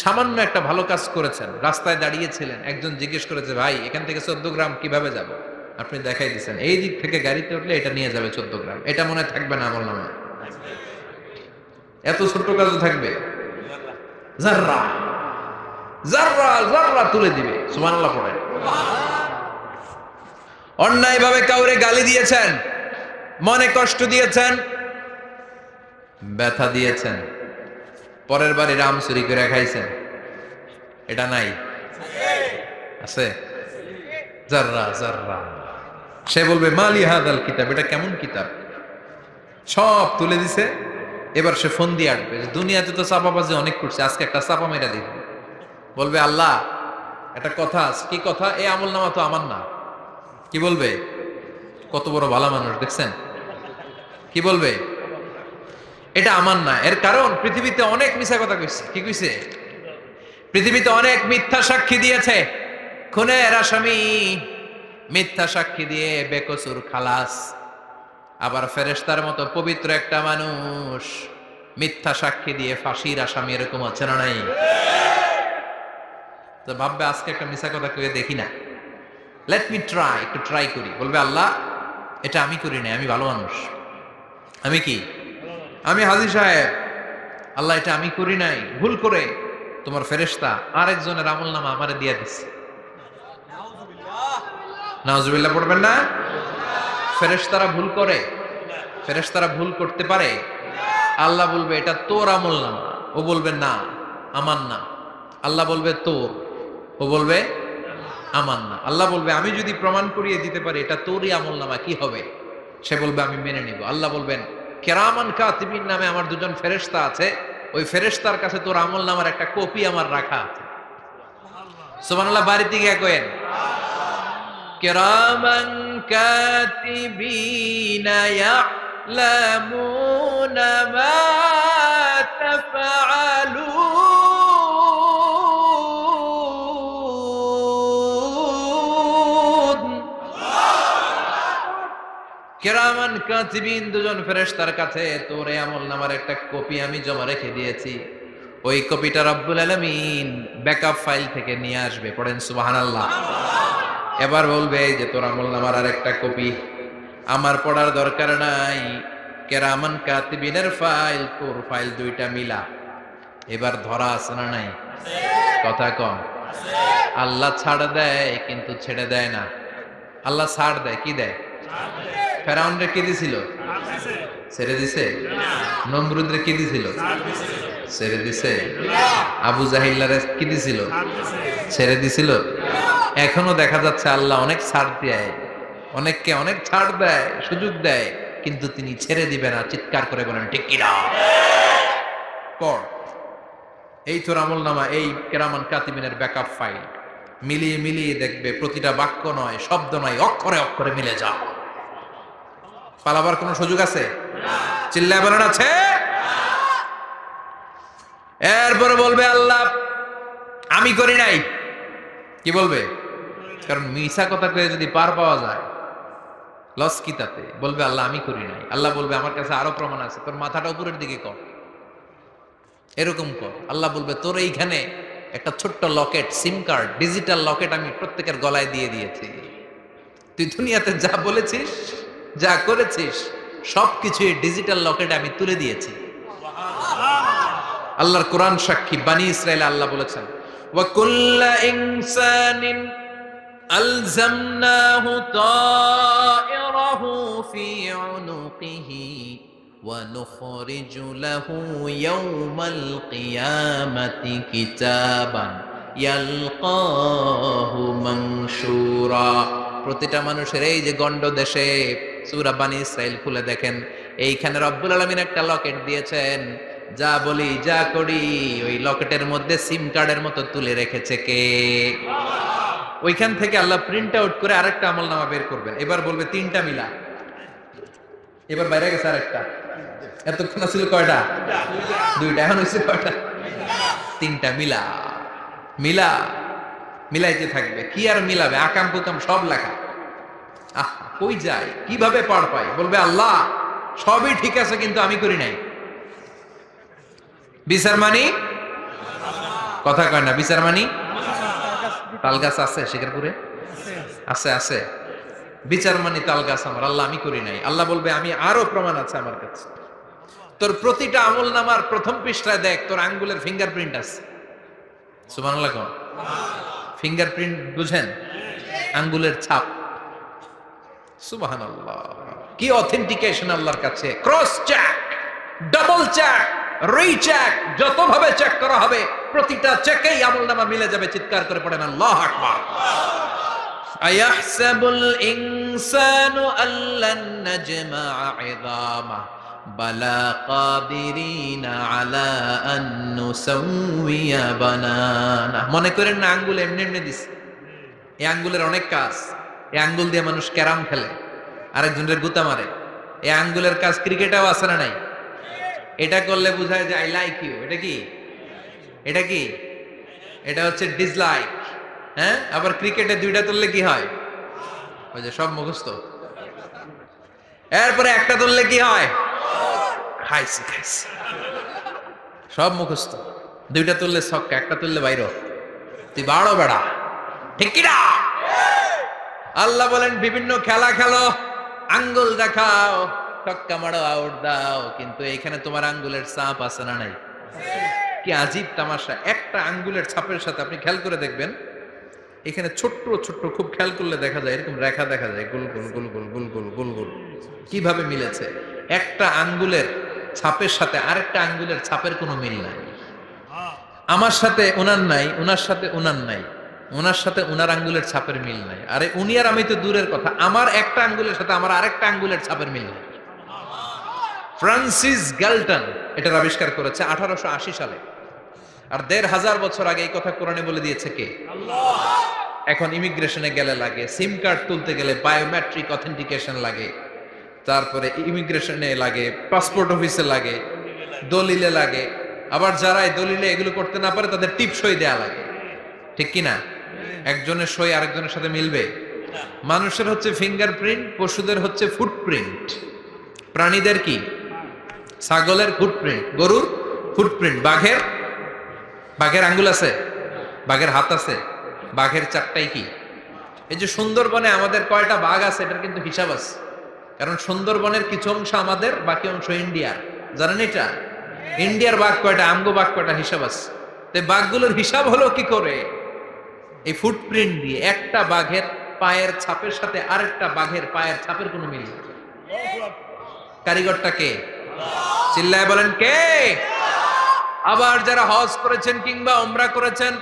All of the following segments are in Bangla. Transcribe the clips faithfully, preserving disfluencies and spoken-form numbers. সামান্য একটা ভালো কাজ করেছেন, রাস্তায় দাঁড়িয়েছিলেন, একজন জিজ্ঞেস করেছে ভাই এখান থেকে চোদ্দ গ্রাম কিভাবে যাব, আপনি দেখাই দিচ্ছেন এই দিক থেকে গাড়িতে উঠলে এটা নিয়ে যাবে চোদ্দ গ্রাম, এটা মনে থাকবে না আমল নামা, এত ছোট কাজও থাকবে, জাররা জাররা জাররা তুলে দিবে। সুবহানাল্লাহ পড়েন। অন্যায় ভাবে কাউরে গালি দিয়েছেন, মনে কষ্ট দিয়েছেন, ব্যথা দিয়েছেন, পরের বাড়ি রাম চুরি করে খাইছেন, এটা নাই আছে? জাররা জাররা। সে বলবে মালি হাদাল কিতাব, এটা কেমন কিতাব, সব তুলে দিছে। এবার সে ফোন দিয়ে আটবে, দুনিয়াতে তো চাপাবাজি অনেক করছে, আজকে একটা চাপা মেরা দিবে, বলবে আল্লাহ একটা কথা আছে, কি কথা, এই আমল নামা তো আমার না, কি বলবে, কত বড় ভালো মানুষ দেখছেন, কি বলবে এটা আমার না। এর কারণ পৃথিবীতে অনেক মিথ্যা কথা কইছে, কি কইছে, পৃথিবীতে অনেক মিথ্যা সাক্ষী দিয়েছে, খুনের আসামি মিথ্যা সাক্ষী দিয়ে বেকসুর খালাস, আবার ফেরেশতার মতো পবিত্র একটা মানুষ মিথ্যা সাক্ষী দিয়ে ফাঁসির আসামি, এরকম আছে না নাই? তো ভাববে আজকে একটা মিথ্যা কথা কয়ে দেখি না, লেট মি ট্রাই, একটু ট্রাই করি, বলবে আল্লাহ এটা আমি করি না, আমি ভালো মানুষ, আমি কি আমি হাজী সাহেব, আল্লাহ এটা আমি করি নাই, ভুল করে তোমার ফেরেশতা আরেকজনের আমল নামা আমারে দিয়ে দিচ্ছে। নাউজুবিল্লাহ পড়বেন না। ফেরেশতারা ভুল করে, ফেরেশতারা ভুল করতে পারে, আল্লাহ বলবে এটা তোর আমল নামা, ও বলবে না আমার না, আল্লাহ বলবে তোর, ও বলবে আমার না, আল্লাহ বলবে আমি যদি প্রমাণ করিয়ে দিতে পারি এটা তোরই আমল নামা কি হবে, সে বলবে আমি মেনে নিব, আল্লাহ বলবেন কেরামান কাতিবিন নামে আমার দুজন ফেরেশতা আছে, ওই ফেরেশতার কাছে তোর আমল নামার একটা কপি আমার রাখা আছে। সুবহানাল্লাহ, বাড়িতে গিয়ে কয়েন কেরামান কাতিবিন ইয়ালামুন মা তাফআলুন। কেরামান কাতিবিন দুজন ফেরেশতার কাছে তোর আমল নামার একটা কপি আমি জমা রেখে দিয়েছি, ওই কপিটা রব্বুল আলামিন ব্যাকআপ ফাইল থেকে নিয়ে আসবে। পড়েন সুবহানাল্লাহ। এবার বলবে যে তোর আমল নামার আর একটা কপি আমার পড়ার দরকার নাই, কেরামান কাতিবিনের ফাইল তোর ফাইল দুইটা মিলা। এবার ধরা আছে না নাই? কথা কম। আল্লাহ ছাড় দেয় কিন্তু ছেড়ে দেয় না। আল্লাহ ছাড় দেয়, কি দেয়? ফেরাউনরে কি দিছিল? ছেড়ে দিছে। নমরুদরে কি দিছিল? ছেড়ে দিছে। আবু জাহিল্লারে কি দিছিল? ছেড়ে দিছিল। এখনো দেখা যাচ্ছে আল্লাহ অনেক ছাড় দেয়, অনেককে অনেক ছাড় দেয়, সুযোগ দেয়, কিন্তু তিনি ছেড়ে দিবে না। চিৎকার করে বলেন ঠিক কিনা? এই তোর আমল নামা, এই কেরামান কাতিবিনের ব্যাকআপ ফাইল মিলিয়ে মিলিয়ে দেখবে প্রতিটা বাক্য নয়, শব্দ নয়, অক্ষরে অক্ষরে মিলে যাও। পালাবার কোন সুযোগ আছে? চিল্লায় বলেন আছে? এরপরে বলবে আল্লাহ আমি করি নাই। কি বলবে? কারণ মিথ্যা কথা কয়ে যদি পার পাওয়া যায় লস কি তাতে? বলবে আল্লাহ আমি করি নাই। আল্লাহ বলবে আমার কাছে আরো প্রমাণ আছে, তোর মাথাটা উপরের দিকে কর, এরকম কর। আল্লাহ বলবে তোর এইখানে একটা ছোট্ট লকেট, সিম কার্ড, ডিজিটাল লকেট আমি প্রত্যেকের গলায় দিয়ে দিয়েছি, তুই দুনিয়াতে যা বলেছিস যা করেছিস সবকিছু ডিজিটাল লকেটে আমি তুলে দিয়েছি। আল্লাহর কোরআন সাক্ষী, বনী ইসরাঈল আল্লাহ বলেছেন ওয়া কুল্লা ইনসানিন আলজামনাহু তায়রাহু ফি উনুকিহি ওয়া নুখরিজু লাহু ইয়াওমাল কিয়ামাতি কিতাবান ইয়ালকাহু মানসুরা। প্রতিটা মানুষের এই যে গন্ড দেশে সূরা বনী ইসরাঈল খুলে দেখেন, এইখানে রব্বুল আলামিন একটা লকেট দিয়েছেন, যা বলি যা করি ওই লকেটের মধ্যে সিম কার্ডের মতো তুলে রেখেছে কে? ওইখান থেকে আল্লাহ প্রিন্ট আউট করে আরেকটা আমলনামা বের করবেন। এবার বলবে তিনটা মিলা। এবার বাইরে গেছে আরেকটা, এতক্ষণ ছিল কয়টা? দুইটা, এখন হয়েছে কয়টা? তিনটা। মিলা মিলা মিলাইতে থাকবে, কি আর মিলাবে, আকাম কুকাম সব লেখা। আহ কই যায়, কিভাবে পার পাই? বলবে আল্লাহ সবই ঠিক আছে কিন্তু আমি করি নাই। বিচার মানি কথা কয় না বিচার মানি তাল গাছ আছে শিকারপুরে আছে আছে বিচার মানি তাল গাছ আমার আল্লাহ আমি করি নাই আল্লাহ বলবে আমি আরো প্রমাণ আছে আমার কাছে তোর প্রতিটা আমল নামার প্রথম পৃষ্ঠায় দেখ তোর আঙ্গুলের ফিঙ্গারপ্রিন্ট আছে সুবহানাল্লাহ কও ফিঙ্গারপ্রিন্ট বুঝেন আঙ্গুলের ছাপ সুবহানাল্লাহ কি অথেন্টিকেশন আল্লাহর কাছে cross check double check recheck যত ভাবে চেক করা হবে প্রতিটা চেকেই আমলনামা মিলে যাবে চিৎকার করে পড়েন আল্লাহু আকবার আয়াহসাবুল ইনসানু আল্লান নাজমা ইযামা বালা কাদিরিনা আলা আন নুসাউয়া বানানা মনে করেন না আঙ্গুল এমনি এমনি দিছে এই আঙ্গুলের অনেক কাজ এই আঙ্গুল দিয়ে মানুষ ক্যারাম খেলে আরেকজনের গুতা মারে এই আঙ্গুলের কাজ ক্রিকেটেও আছে না নাই এটা করলে বোঝায় যে আই লাইক ইউ এটা কি এটা কি এটা হচ্ছে ডিসলাইক হ্যাঁ আবার ক্রিকেটে দুইটা তুললে কি হয় ওই যে সব মুখস্থ এরপরে একটা তুললে কি হয় খাইছি খাইছি সব মুখস্থ দুইটা তুললে ছক্কা একটা তুললে বাইরে তুই বাড়ো বেড়া ঠিক কি না আল্লাহ বলেন বিভিন্ন খেলা খেলো আঙ্গুল দেখাও ছক্কা মারো আউট দাও কিন্তু এইখানে তোমার আঙ্গুলের ছাপ আছে না নাই কি আজীব তামাশা একটা আঙ্গুলের ছাপের সাথে আপনি খেয়াল করে দেখবেন এখানে ছোট্ট ছোট্ট খুব খেয়াল করলে দেখা যায় এরকম রেখা দেখা যায় গোল গোল গোল গোল গোল গোল গোল গোল কিভাবে মিলেছে একটা আঙ্গুলের ছাপের সাথে আরেকটা আঙ্গুলের ছাপের কোনো মিল নাই আমার সাথে ওনার নাই ওনার সাথে ওনার নাই ওনার সাথে ওনার আঙ্গুলের ছাপের মিল নাই আরে উনি আর আমি তো দূরের কথা আমার একটা আঙ্গুলের সাথে আমার আরেকটা আঙ্গুলের ছাপের মিল নাই ফ্রান্সিস গাল্টন এটার আবিষ্কার করেছে আঠারোশো আশি সালে আর দেড় হাজার বছর আগে এই কথা কোরআনে বলে দিয়েছে কে আল্লাহ এখন ইমিগ্রেশনে গেলে লাগে সিম কার্ড তুলতে গেলে বায়োমেট্রিক অথেন্টিকেশন লাগে তারপরে ইমিগ্রেশনে লাগে পাসপোর্ট অফিসে লাগে দলিলে লাগে আবার যারা এই দলিলে এগুলো করতে না পারে তাদের টিপ সই দেয়া লাগে ঠিক কিনা একজনের সই আরেকজনের সাথে মিলবে মানুষের হচ্ছে ফিঙ্গারপ্রিন্ট পশুদের হচ্ছে ফুটপ্রিন্ট প্রাণীদের কি ছাগলের ফুটপ্রিন্ট গরুর ফুটপ্রিন্ট বাঘের বাঘের আঙ্গুল আছে বাঘের হাত আছে বাঘের চারটাই কি এই যে সুন্দরবনে আমাদের কয়টা বাঘ আছে এটার কিন্তু হিসাব আছে কারণ সুন্দরবনের কিছু অংশ আমাদের বাকি অংশ ইন্ডিয়ার জানেন এটা ইন্ডিয়ার বাঘ কয়টা আমগো বাঘ কয়টা হিসাব আছে তাই বাঘগুলোর হিসাব হলো কি করে এই ফুটপ্রিন্ট দিয়ে একটা বাঘের পায়ের ছাপের সাথে আরেকটা বাঘের পায়ের ছাপের কোনো মিল কারিগরটা কে চিল্লায় বলেন কে আবার যারা হজ করেছেন কিংবা ওমরা করেছেন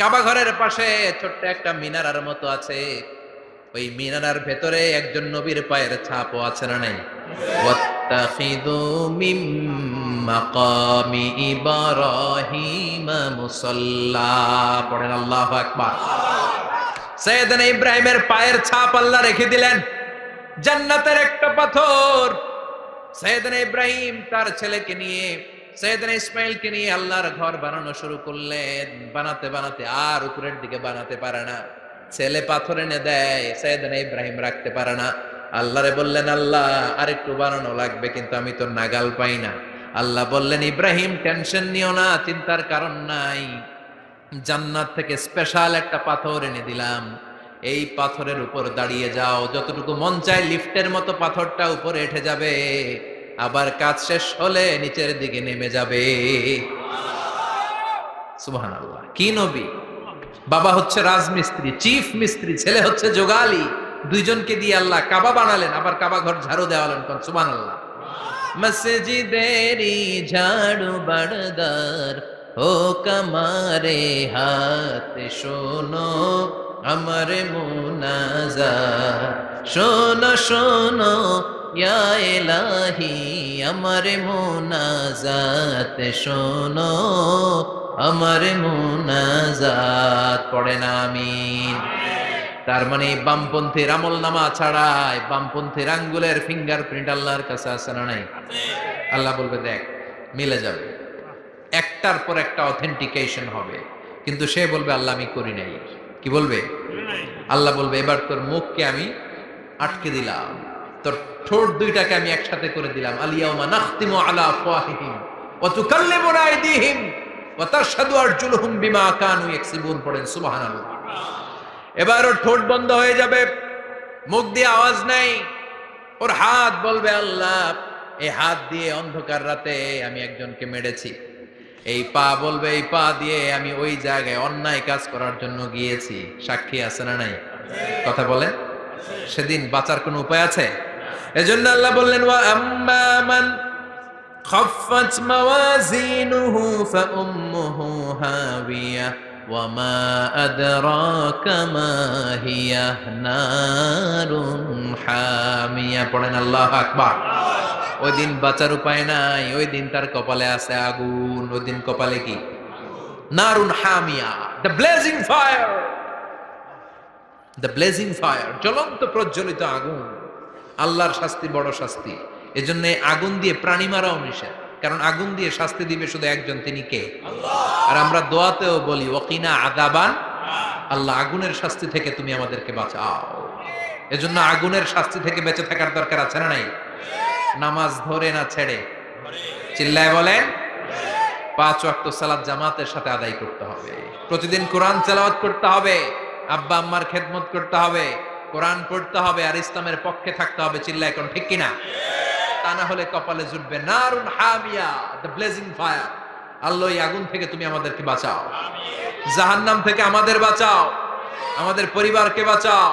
কাবা ঘরের পাশে ছোট্ট একটা মিনারার মতো আছে ওই মিনারার ভেতরে একজন নবীর পায়ের ছাপও আছে না নাই ওয়াত্তাখিযু মিন মাকামি ইব্রাহিম মুসাল্লা পড়েন আল্লাহু আকবার সাইয়েদনা ইব্রাহিমের পায়ের ছাপ আল্লাহ রেখে দিলেন জান্নাতের একটা পাথর সাইয়েদনা ইব্রাহিম তার ছেলেকে নিয়ে সাইয়েদনা ইসমাঈলকে নিয়ে আল্লাহর ঘর বানানো শুরু করলেন বানাতে বানাতে আর উপরের দিকে বানাতে পারে না ছেলে পাথর এনে দেয় সাইয়েদনা ইব্রাহিম রাখতে পারে না আল্লাহরে বললেন আল্লাহ আর একটু বানানো লাগবে কিন্তু আমি তো নাগাল পাই না আল্লাহ বললেন ইব্রাহিম টেনশন নিও না চিন্তার কারণ নাই জান্নাত থেকে স্পেশাল একটা পাথর এনে দিলাম এই পাথরের উপর দাঁড়িয়ে যাও যতটুকু মন চায় লিফটের মতো পাথরটা উপরে উঠে যাবে আবার কাজ শেষ হলে নিচের দিকে নেমে যাবে সুবহানাল্লাহ কি নবী বাবা হচ্ছে রাজমিস্ত্রি চিফ মিস্ত্রি ছেলে হচ্ছে যোগালী দুইজনকে দিয়ে আল্লাহ কাবা বানালেন আবার কাবা ঘর ঝাড়ু দেওয়ালেন কোন সুবহানাল্লাহ মসজিদেরি ঝাড়ু বড়দার ও কামারে হাত শোনো আমার মুনাজাত শোনো শোনো ইয়া ইলাহি আমার মুনাজাত শোনো আমার মুনাজাত পড়েন আমিন তার মানে বামপন্থীর আমলনামা ছাড়াই বামপন্থীর আঙ্গুলের ফিঙ্গারপ্রিন্ট আল্লাহর কাছে আছে না নাই আল্লাহ বলবে দেখ মিলে যাবে একটার পর একটা অথেন্টিকেশন হবে কিন্তু সে বলবে আল্লাহ আমি করি নাই কি বলবে আল্লাহ বলবে এবার তোর মুখকে আমি আটকে দিলাম তোর ঠোঁট দুইটাকে আমি একসাথে করে দিলাম আলিয়াউমা নাখতিমু আলা আফওয়াহিহিম ওয়া তুকাল্লিমুনা আইদিহিম এবার ওর ঠোঁট বন্ধ হয়ে যাবে, মুখ দিয়ে আওয়াজ নাই, ওর হাত বলবে আল্লাহ এই হাত দিয়ে অন্ধকার রাতে আমি একজনকে মেরেছি, এই পা বলবে এই পা দিয়ে আমি ওই জায়গায় অন্যায় কাজ করার জন্য গিয়েছি। সাক্ষী আছে না নাই? কথা বলে, সেদিন বাঁচার কোন উপায় আছে? এজন্য আল্লাহ বললেন ওয়া আম্মা মান খাফাত মাওয়াজিনুহু ফাউম্মুহু হাবিয়া ওয়া মা আদরাকা মা হিয়া নারুন হামিয়া। পড়েন আল্লাহু আকবার। ওই দিন বাঁচার উপায় নাই, ওই দিন তার কপালে আছে আগুন, ওই দিন কপালে কি? নারুন হামিয়া, the blazing fire, the blazing fire, জ্বলন্ত প্রজ্বলিত আগুন। আল্লাহর শাস্তি বড় শাস্তি, এজন্য আগুন দিয়ে প্রাণী মারাও নিষেধ, কারণ আগুন দিয়ে শাস্তি দিবে শুধু একজন, তিনি কে? আল্লাহ। আর আমরা দোয়াতেও বলি ওয়াকিনা আযাবান, আল্লাহ আগুনের শাস্তি থেকে তুমি আমাদেরকে বাঁচাও। এজন্য আগুনের শাস্তি থেকে বেঁচে থাকার দরকার আছে না নাই? নামাজ ধরে না ছেড়ে, চিল্লায় বলেন, পাঁচ ওয়াক্ত সালাত জামাতের সাথে আদায় করতে হবে, প্রতিদিন কোরআন তেলাওয়াত করতে হবে, আব্বা আম্মার খেদমত করতে হবে, কোরআন পড়তে হবে, আর ইসলামের পক্ষে থাকতে হবে। চিল্লায় কোন ঠিক কিনা? তা না হলে কপালে জুটবে নারুন হামিয়া, দ্য ব্লেজিং ফায়ার। আল্লাহ এই আগুন থেকে তুমি আমাদেরকে বাঁচাও, জাহান্নাম থেকে আমাদের বাঁচাও, আমাদের পরিবারকে বাঁচাও,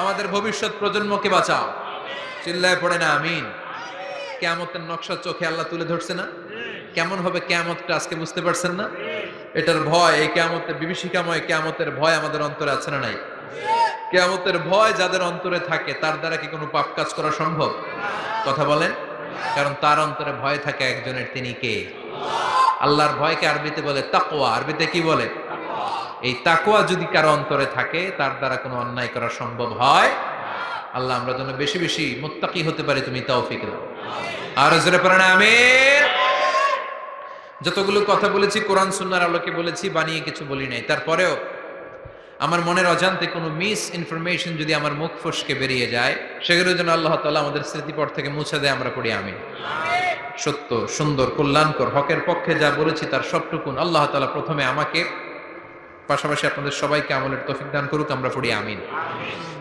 আমাদের ভবিষ্যৎ প্রজন্মকে বাঁচাও। চিল্লায় পড়ে না আমিন। কিয়ামতের নকশা চোখে আল্লাহ তুলে ধরছে না? কেমন হবে কিয়ামতটা আজকে বুঝতে পারছেন না? এটার ভয়, এই কিয়ামতের বিভীষিকাময় কিয়ামতের ভয় আমাদের অন্তরে আছে না নাই? কিয়ামতের ভয় যাদের অন্তরে থাকে তার দ্বারা কি কোনো পাপ কাজ করা সম্ভব? কথা বলেন, কারণ তার অন্তরে ভয় থাকে একজনের, তিনি কে? আল্লাহর ভয়কে আরবিতে বলে তাকওয়া। আরবিতে কি বলে? এই তাকওয়া যদি কারো অন্তরে থাকে তার দ্বারা কোনো অন্যায় করা সম্ভব হয়। আল্লাহ আমরা যেন বেশি বেশি মুত্তাকি হতে পারি, তুমি তৌফিক দাও। আর জোরে পড়েন আমিন। যতগুলো কথা বলেছি কোরআন সুন্নাহর আলোকে বলেছি, বানিয়ে কিছু বলি নাই। তারপরেও আমার মনের অজান্তে কোনো মিস ইনফরমেশন যদি আমার মুখ ফসকে বেরিয়ে যায়, সেগুলোর জন্য আল্লাহ তাআলা আমাদের স্মৃতিপট থেকে মুছে দেয়। আমরা পড়ি আমিন। সত্য, সুন্দর, কল্যাণকর, হকের পক্ষে যা বলেছি তার সবটুকুন আল্লাহ তাআলা প্রথমে আমাকে, পাশাপাশি আপনাদের সবাইকে আমলের তৌফিক দান করুক। আমরা পড়ি আমিন।